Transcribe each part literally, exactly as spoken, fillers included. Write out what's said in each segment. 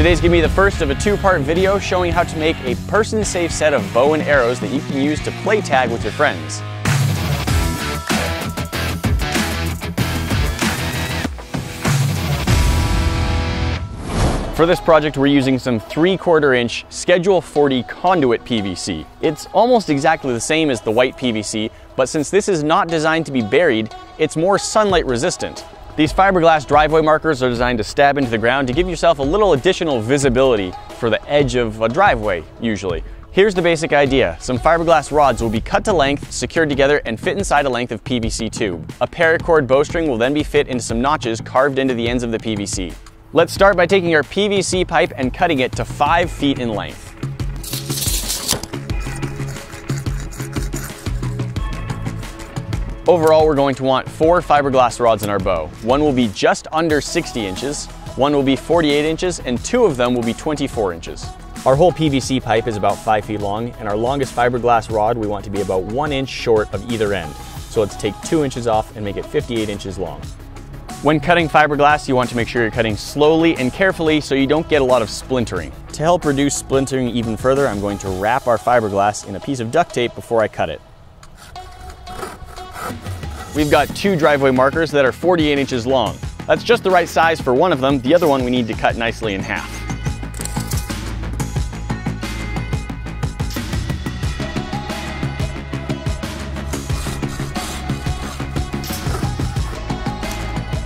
Today's gonna be the first of a two-part video showing how to make a person-safe set of bow and arrows that you can use to play tag with your friends. For this project, we're using some three quarter inch Schedule forty conduit P V C. It's almost exactly the same as the white P V C, but since this is not designed to be buried, it's more sunlight resistant. These fiberglass driveway markers are designed to stab into the ground to give yourself a little additional visibility for the edge of a driveway, usually. Here's the basic idea. Some fiberglass rods will be cut to length, secured together, and fit inside a length of P V C tube. A paracord bowstring will then be fit into some notches carved into the ends of the P V C. Let's start by taking our P V C pipe and cutting it to five feet in length. Overall, we're going to want four fiberglass rods in our bow. One will be just under sixty inches, one will be forty-eight inches, and two of them will be twenty-four inches. Our whole P V C pipe is about five feet long, and our longest fiberglass rod we want to be about one inch short of either end. So let's take two inches off and make it fifty-eight inches long. When cutting fiberglass, you want to make sure you're cutting slowly and carefully so you don't get a lot of splintering. To help reduce splintering even further, I'm going to wrap our fiberglass in a piece of duct tape before I cut it. We've got two driveway markers that are forty-eight inches long. That's just the right size for one of them. The other one we need to cut nicely in half.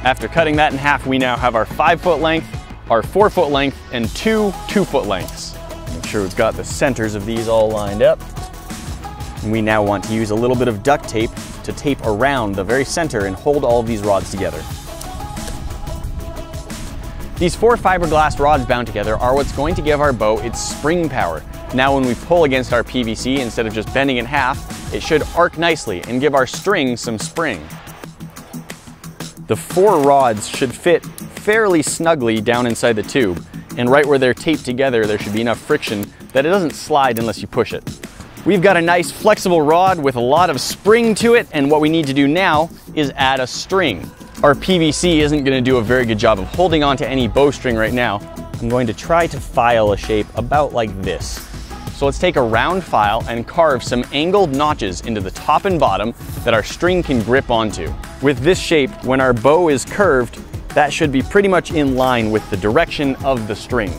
After cutting that in half, we now have our five foot length, our four foot length, and two two foot lengths. Make sure we've got the centers of these all lined up. And we now want to use a little bit of duct tape to tape around the very center and hold all of these rods together. These four fiberglass rods bound together are what's going to give our bow its spring power. Now when we pull against our P V C, instead of just bending in half, it should arc nicely and give our string some spring. The four rods should fit fairly snugly down inside the tube, and right where they're taped together there should be enough friction that it doesn't slide unless you push it. We've got a nice flexible rod with a lot of spring to it, and what we need to do now is add a string. Our P V C isn't going to do a very good job of holding onto any bowstring right now. I'm going to try to file a shape about like this. So let's take a round file and carve some angled notches into the top and bottom that our string can grip onto. With this shape, when our bow is curved, that should be pretty much in line with the direction of the string.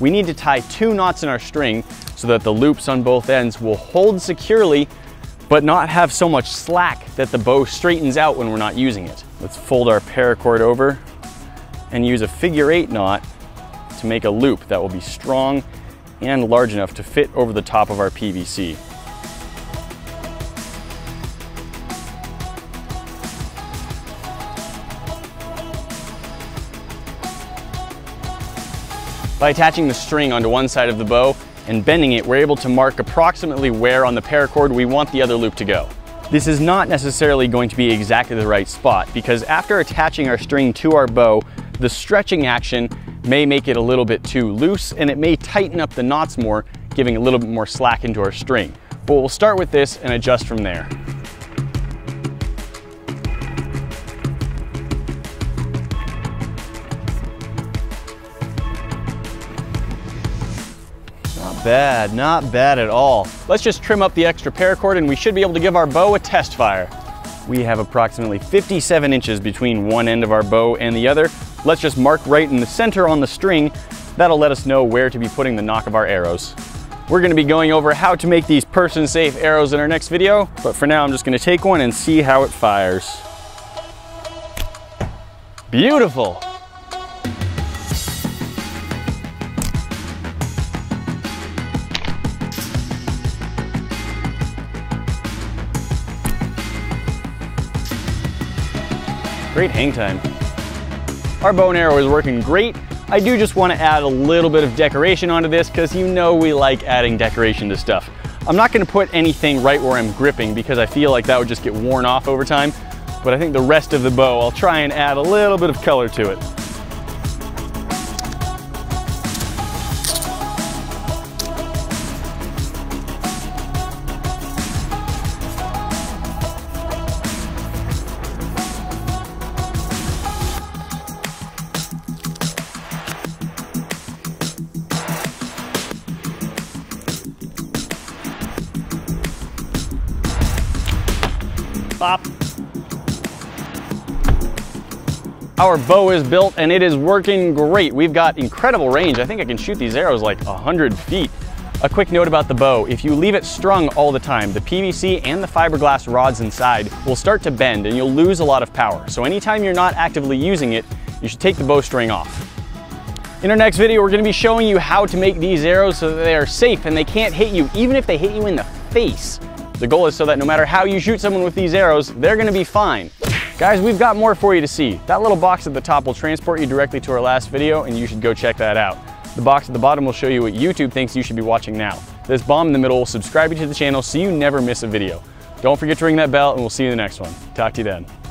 We need to tie two knots in our string so that the loops on both ends will hold securely but not have so much slack that the bow straightens out when we're not using it. Let's fold our paracord over and use a figure eight knot to make a loop that will be strong and large enough to fit over the top of our P V C. By attaching the string onto one side of the bow and bending it, we're able to mark approximately where on the paracord we want the other loop to go. This is not necessarily going to be exactly the right spot because after attaching our string to our bow, the stretching action may make it a little bit too loose and it may tighten up the knots more, giving a little bit more slack into our string. But we'll start with this and adjust from there. Bad, not bad at all. Let's just trim up the extra paracord and we should be able to give our bow a test fire. We have approximately fifty-seven inches between one end of our bow and the other. Let's just mark right in the center on the string. That'll let us know where to be putting the nock of our arrows. We're gonna be going over how to make these person-safe arrows in our next video, but for now I'm just gonna take one and see how it fires. Beautiful. Great hang time. Our bow and arrow is working great. I do just want to add a little bit of decoration onto this because you know we like adding decoration to stuff. I'm not going to put anything right where I'm gripping because I feel like that would just get worn off over time, but I think the rest of the bow I'll try and add a little bit of color to it. Pop. Our bow is built and it is working great. We've got incredible range. I think I can shoot these arrows like one hundred feet. A quick note about the bow. If you leave it strung all the time, the P V C and the fiberglass rods inside will start to bend and you'll lose a lot of power. So anytime you're not actively using it, you should take the bowstring off. In our next video, we're going to be showing you how to make these arrows so that they are safe and they can't hit you, even if they hit you in the face. The goal is so that no matter how you shoot someone with these arrows, they're going to be fine. Guys, we've got more for you to see. That little box at the top will transport you directly to our last video, and you should go check that out. The box at the bottom will show you what YouTube thinks you should be watching now. This bomb in the middle will subscribe you to the channel so you never miss a video. Don't forget to ring that bell, and we'll see you in the next one. Talk to you then.